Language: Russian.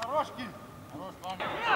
Хорош, Киль! Хорош, Ваня!